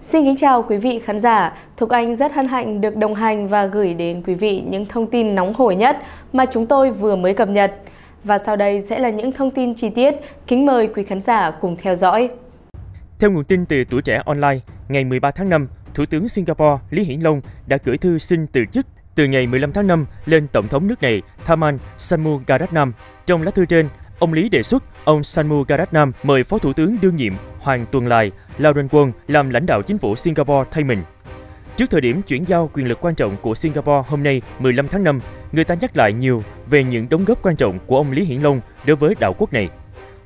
Xin kính chào quý vị khán giả, Thục Anh rất hân hạnh được đồng hành và gửi đến quý vị những thông tin nóng hổi nhất mà chúng tôi vừa mới cập nhật. Và sau đây sẽ là những thông tin chi tiết, kính mời quý khán giả cùng theo dõi. Theo nguồn tin từ Tuổi Trẻ Online, ngày 13 tháng 5, Thủ tướng Singapore Lý Hiển Long đã gửi thư xin từ chức từ ngày 15 tháng 5 lên Tổng thống nước này Tharman Shanmugaratnam. Trong lá thư trên, ông Lý đề xuất ông Shanmugaratnam mời Phó Thủ tướng đương nhiệm Hoàng Tuần Tài Lawrence Wong làm lãnh đạo chính phủ Singapore thay mình. Trước thời điểm chuyển giao quyền lực quan trọng của Singapore hôm nay 15 tháng 5, người ta nhắc lại nhiều về những đóng góp quan trọng của ông Lý Hiển Long đối với đảo quốc này.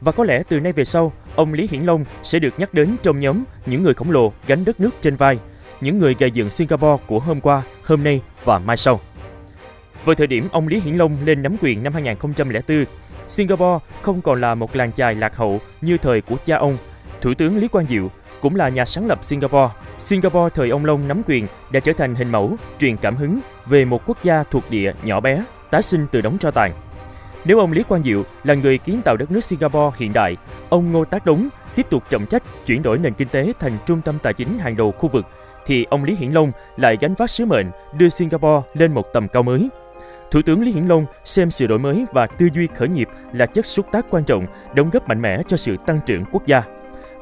Và có lẽ từ nay về sau, ông Lý Hiển Long sẽ được nhắc đến trong nhóm những người khổng lồ gánh đất nước trên vai, những người gây dựng Singapore của hôm qua, hôm nay và mai sau. Với thời điểm ông Lý Hiển Long lên nắm quyền năm 2004, Singapore không còn là một làng chài lạc hậu như thời của cha ông. Thủ tướng Lý Quang Diệu cũng là nhà sáng lập Singapore. Singapore thời ông Long nắm quyền đã trở thành hình mẫu, truyền cảm hứng về một quốc gia thuộc địa nhỏ bé, tái sinh từ đống tro tàn. Nếu ông Lý Quang Diệu là người kiến tạo đất nước Singapore hiện đại, ông Ngô Tác Đống tiếp tục trọng trách chuyển đổi nền kinh tế thành trung tâm tài chính hàng đầu khu vực, thì ông Lý Hiển Long lại gánh vác sứ mệnh đưa Singapore lên một tầm cao mới. Thủ tướng Lý Hiển Long xem sự đổi mới và tư duy khởi nghiệp là chất xúc tác quan trọng, đóng góp mạnh mẽ cho sự tăng trưởng quốc gia.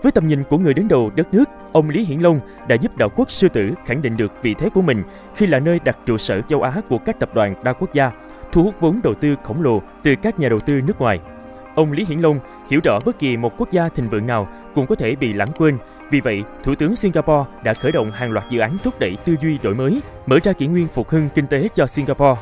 Với tầm nhìn của người đứng đầu đất nước, ông Lý Hiển Long đã giúp đảo quốc sư tử khẳng định được vị thế của mình khi là nơi đặt trụ sở châu Á của các tập đoàn đa quốc gia, thu hút vốn đầu tư khổng lồ từ các nhà đầu tư nước ngoài. Ông Lý Hiển Long hiểu rõ bất kỳ một quốc gia thịnh vượng nào cũng có thể bị lãng quên. Vì vậy, Thủ tướng Singapore đã khởi động hàng loạt dự án thúc đẩy tư duy đổi mới, mở ra kỷ nguyên phục hưng kinh tế cho Singapore.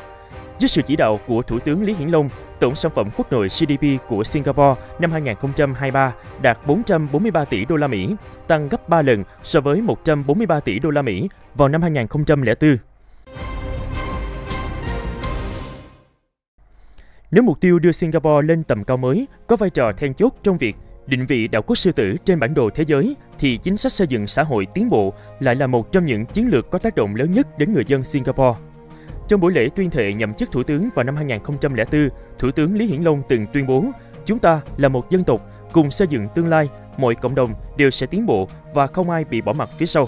Dưới sự chỉ đạo của Thủ tướng Lý Hiển Long, tổng sản phẩm quốc nội GDP của Singapore năm 2023 đạt 443 tỷ đô la Mỹ, tăng gấp 3 lần so với 143 tỷ đô la Mỹ vào năm 2004. Nếu mục tiêu đưa Singapore lên tầm cao mới có vai trò then chốt trong việc định vị đảo quốc sư tử trên bản đồ thế giới, thì chính sách xây dựng xã hội tiến bộ lại là một trong những chiến lược có tác động lớn nhất đến người dân Singapore. Trong buổi lễ tuyên thệ nhậm chức Thủ tướng vào năm 2004, Thủ tướng Lý Hiển Long từng tuyên bố, chúng ta là một dân tộc, cùng xây dựng tương lai, mọi cộng đồng đều sẽ tiến bộ và không ai bị bỏ mặt phía sau.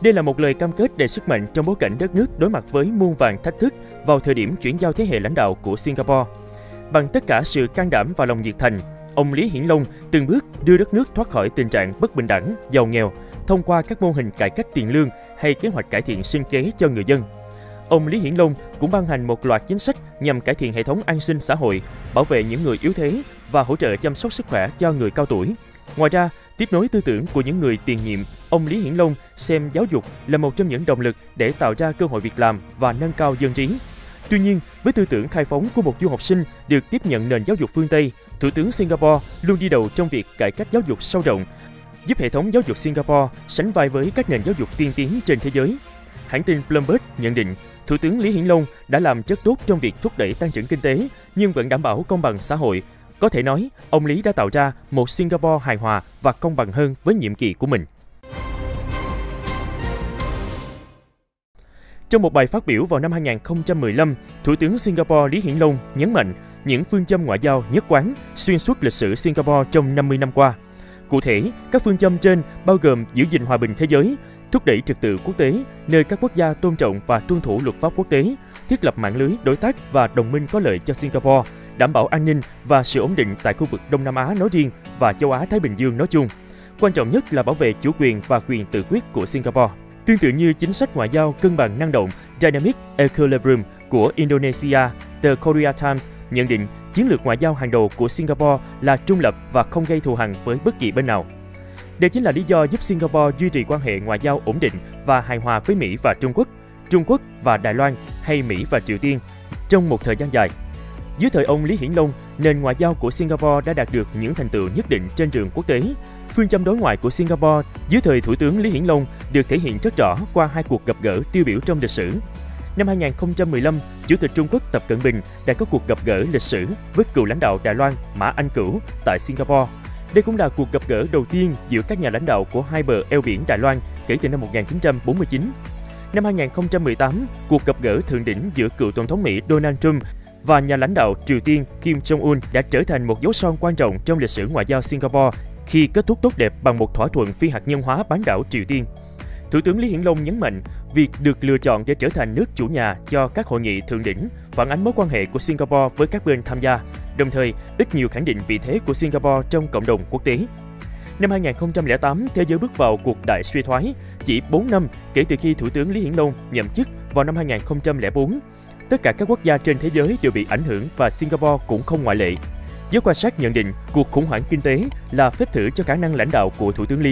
Đây là một lời cam kết đầy sức mạnh trong bối cảnh đất nước đối mặt với muôn vàn thách thức vào thời điểm chuyển giao thế hệ lãnh đạo của Singapore. Bằng tất cả sự can đảm và lòng nhiệt thành, ông Lý Hiển Long từng bước đưa đất nước thoát khỏi tình trạng bất bình đẳng, giàu nghèo, thông qua các mô hình cải cách tiền lương hay kế hoạch cải thiện sinh kế cho người dân. Ông Lý Hiển Long cũng ban hành một loạt chính sách nhằm cải thiện hệ thống an sinh xã hội, bảo vệ những người yếu thế và hỗ trợ chăm sóc sức khỏe cho người cao tuổi. Ngoài ra, tiếp nối tư tưởng của những người tiền nhiệm, ông Lý Hiển Long xem giáo dục là một trong những động lực để tạo ra cơ hội việc làm và nâng cao dân trí. Tuy nhiên, với tư tưởng khai phóng của một du học sinh được tiếp nhận nền giáo dục phương Tây, Thủ tướng Singapore luôn đi đầu trong việc cải cách giáo dục sâu rộng, giúp hệ thống giáo dục Singapore sánh vai với các nền giáo dục tiên tiến trên thế giới. Hãng tin Bloomberg nhận định, Thủ tướng Lý Hiển Long đã làm rất tốt trong việc thúc đẩy tăng trưởng kinh tế nhưng vẫn đảm bảo công bằng xã hội. Có thể nói, ông Lý đã tạo ra một Singapore hài hòa và công bằng hơn với nhiệm kỳ của mình. Trong một bài phát biểu vào năm 2015, Thủ tướng Singapore Lý Hiển Long nhấn mạnh những phương châm ngoại giao nhất quán xuyên suốt lịch sử Singapore trong 50 năm qua. Cụ thể, các phương châm trên bao gồm giữ gìn hòa bình thế giới, thúc đẩy trật tự quốc tế, nơi các quốc gia tôn trọng và tuân thủ luật pháp quốc tế, thiết lập mạng lưới đối tác và đồng minh có lợi cho Singapore, đảm bảo an ninh và sự ổn định tại khu vực Đông Nam Á nói riêng và châu Á-Thái Bình Dương nói chung. Quan trọng nhất là bảo vệ chủ quyền và quyền tự quyết của Singapore. Tương tự như chính sách ngoại giao cân bằng năng động Dynamic Equilibrium của Indonesia, The Korea Times nhận định chiến lược ngoại giao hàng đầu của Singapore là trung lập và không gây thù hằn với bất kỳ bên nào. Đây chính là lý do giúp Singapore duy trì quan hệ ngoại giao ổn định và hài hòa với Mỹ và Trung Quốc và Đài Loan hay Mỹ và Triều Tiên trong một thời gian dài. Dưới thời ông Lý Hiển Long, nền ngoại giao của Singapore đã đạt được những thành tựu nhất định trên trường quốc tế. Phương châm đối ngoại của Singapore dưới thời Thủ tướng Lý Hiển Long được thể hiện rất rõ qua hai cuộc gặp gỡ tiêu biểu trong lịch sử. Năm 2015, Chủ tịch Trung Quốc Tập Cận Bình đã có cuộc gặp gỡ lịch sử với cựu lãnh đạo Đài Loan Mã Anh Cửu tại Singapore. Đây cũng là cuộc gặp gỡ đầu tiên giữa các nhà lãnh đạo của hai bờ eo biển Đài Loan kể từ năm 1949. Năm 2018, cuộc gặp gỡ thượng đỉnh giữa cựu Tổng thống Mỹ Donald Trump và nhà lãnh đạo Triều Tiên Kim Jong-un đã trở thành một dấu son quan trọng trong lịch sử ngoại giao Singapore khi kết thúc tốt đẹp bằng một thỏa thuận phi hạt nhân hóa bán đảo Triều Tiên. Thủ tướng Lý Hiển Long nhấn mạnh, việc được lựa chọn để trở thành nước chủ nhà cho các hội nghị thượng đỉnh phản ánh mối quan hệ của Singapore với các bên tham gia, đồng thời ít nhiều khẳng định vị thế của Singapore trong cộng đồng quốc tế. Năm 2008, thế giới bước vào cuộc đại suy thoái, chỉ 4 năm kể từ khi Thủ tướng Lý Hiển Long nhậm chức vào năm 2004. Tất cả các quốc gia trên thế giới đều bị ảnh hưởng và Singapore cũng không ngoại lệ. Giới quan sát nhận định cuộc khủng hoảng kinh tế là phép thử cho khả năng lãnh đạo của Thủ tướng Lý.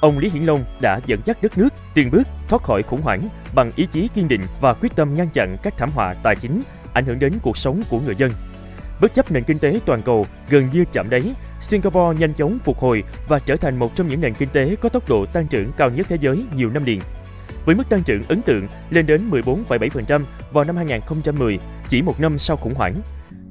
Ông Lý Hiển Long đã dẫn dắt đất nước từng bước thoát khỏi khủng hoảng bằng ý chí kiên định và quyết tâm ngăn chặn các thảm họa tài chính ảnh hưởng đến cuộc sống của người dân. Bất chấp nền kinh tế toàn cầu gần như chạm đáy, Singapore nhanh chóng phục hồi và trở thành một trong những nền kinh tế có tốc độ tăng trưởng cao nhất thế giới nhiều năm liền. Với mức tăng trưởng ấn tượng lên đến 14,7% vào năm 2010, chỉ một năm sau khủng hoảng.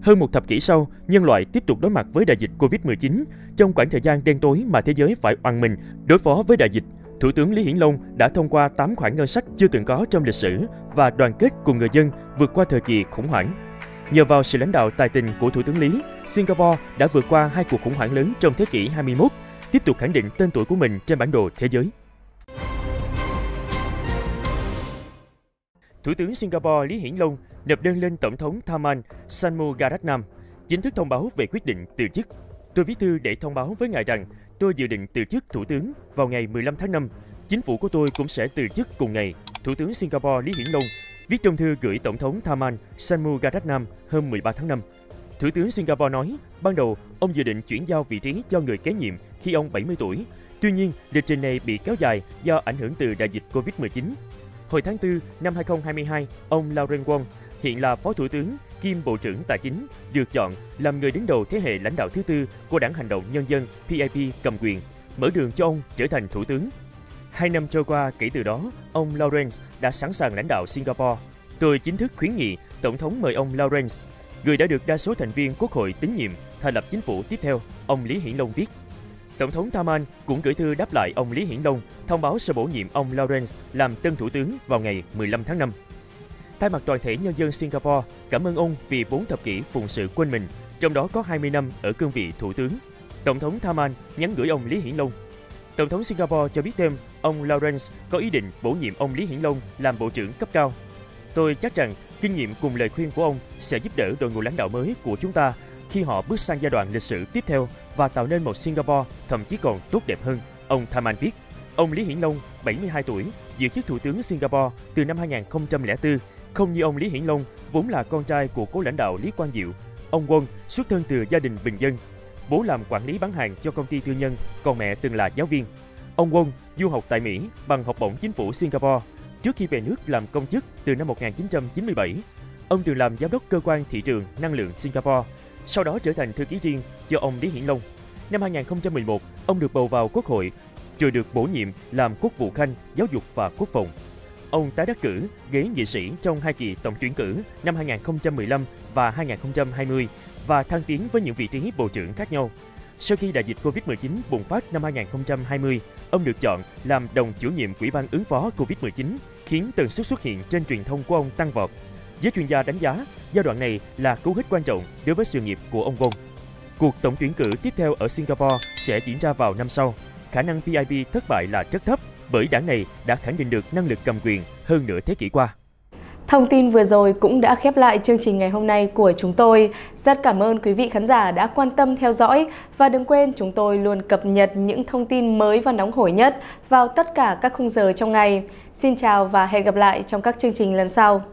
Hơn một thập kỷ sau, nhân loại tiếp tục đối mặt với đại dịch Covid-19. Trong khoảng thời gian đen tối mà thế giới phải oằn mình đối phó với đại dịch, Thủ tướng Lý Hiển Long đã thông qua 8 khoản ngân sách chưa từng có trong lịch sử và đoàn kết cùng người dân vượt qua thời kỳ khủng hoảng. Nhờ vào sự lãnh đạo tài tình của Thủ tướng Lý, Singapore đã vượt qua 2 cuộc khủng hoảng lớn trong thế kỷ 21, tiếp tục khẳng định tên tuổi của mình trên bản đồ thế giới. Thủ tướng Singapore Lý Hiển Long nộp đơn lên Tổng thống Tharman Shanmugaratnam, chính thức thông báo về quyết định từ chức. Tôi viết thư để thông báo với ngài rằng tôi dự định từ chức Thủ tướng vào ngày 15 tháng 5. Chính phủ của tôi cũng sẽ từ chức cùng ngày, Thủ tướng Singapore Lý Hiển Long viết trong thư gửi Tổng thống Tharman Shanmugaratnam hôm 13 tháng 5. Thủ tướng Singapore nói, ban đầu ông dự định chuyển giao vị trí cho người kế nhiệm khi ông 70 tuổi. Tuy nhiên, lịch trình này bị kéo dài do ảnh hưởng từ đại dịch Covid-19. Hồi tháng 4 năm 2022, ông Lawrence Wong, hiện là Phó Thủ tướng, kiêm Bộ trưởng Tài chính, được chọn làm người đứng đầu thế hệ lãnh đạo thứ tư của Đảng Hành động Nhân dân (PAP) cầm quyền, mở đường cho ông trở thành Thủ tướng. 2 năm trôi qua kể từ đó, ông Lawrence đã sẵn sàng lãnh đạo Singapore. Tôi chính thức khuyến nghị Tổng thống mời ông Lawrence, người đã được đa số thành viên Quốc hội tín nhiệm, thành lập chính phủ tiếp theo, ông Lý Hiển Long viết. Tổng thống Tharman cũng gửi thư đáp lại ông Lý Hiển Long, thông báo sẽ bổ nhiệm ông Lawrence làm tân Thủ tướng vào ngày 15 tháng 5. Thay mặt toàn thể nhân dân Singapore, cảm ơn ông vì 4 thập kỷ phụng sự quên mình, trong đó có 20 năm ở cương vị Thủ tướng. Tổng thống Tharman nhắn gửi ông Lý Hiển Long. Tổng thống Singapore cho biết thêm, ông Lawrence có ý định bổ nhiệm ông Lý Hiển Long làm Bộ trưởng cấp cao. Tôi chắc rằng kinh nghiệm cùng lời khuyên của ông sẽ giúp đỡ đội ngũ lãnh đạo mới của chúng ta khi họ bước sang giai đoạn lịch sử tiếp theo và tạo nên một Singapore thậm chí còn tốt đẹp hơn, ông Tharman viết. Ông Lý Hiển Long, 72 tuổi, giữ chức Thủ tướng Singapore từ năm 2004, không như ông Lý Hiển Long, vốn là con trai của cố lãnh đạo Lý Quang Diệu. Ông Wong xuất thân từ gia đình bình dân, bố làm quản lý bán hàng cho công ty tư nhân, còn mẹ từng là giáo viên. Ông Wong du học tại Mỹ bằng học bổng chính phủ Singapore, trước khi về nước làm công chức từ năm 1997. Ông từng làm giám đốc cơ quan thị trường năng lượng Singapore, sau đó trở thành thư ký riêng cho ông Lý Hiển Long. Năm 2011, ông được bầu vào Quốc hội, rồi được bổ nhiệm làm Quốc vụ Khanh, Giáo dục và Quốc phòng. Ông tái đắc cử ghế nghị sĩ trong 2 kỳ tổng tuyển cử năm 2015 và 2020 và thăng tiến với những vị trí bộ trưởng khác nhau. Sau khi đại dịch Covid-19 bùng phát năm 2020, ông được chọn làm đồng chủ nhiệm Ủy ban ứng phó Covid-19, khiến tần suất xuất hiện trên truyền thông của ông tăng vọt. Giới chuyên gia đánh giá, giai đoạn này là cú hích quan trọng đối với sự nghiệp của ông Wong. Cuộc tổng tuyển cử tiếp theo ở Singapore sẽ diễn ra vào năm sau. Khả năng PIP thất bại là rất thấp bởi đảng này đã khẳng định được năng lực cầm quyền hơn nửa thế kỷ qua. Thông tin vừa rồi cũng đã khép lại chương trình ngày hôm nay của chúng tôi. Rất cảm ơn quý vị khán giả đã quan tâm theo dõi và đừng quên chúng tôi luôn cập nhật những thông tin mới và nóng hổi nhất vào tất cả các khung giờ trong ngày. Xin chào và hẹn gặp lại trong các chương trình lần sau.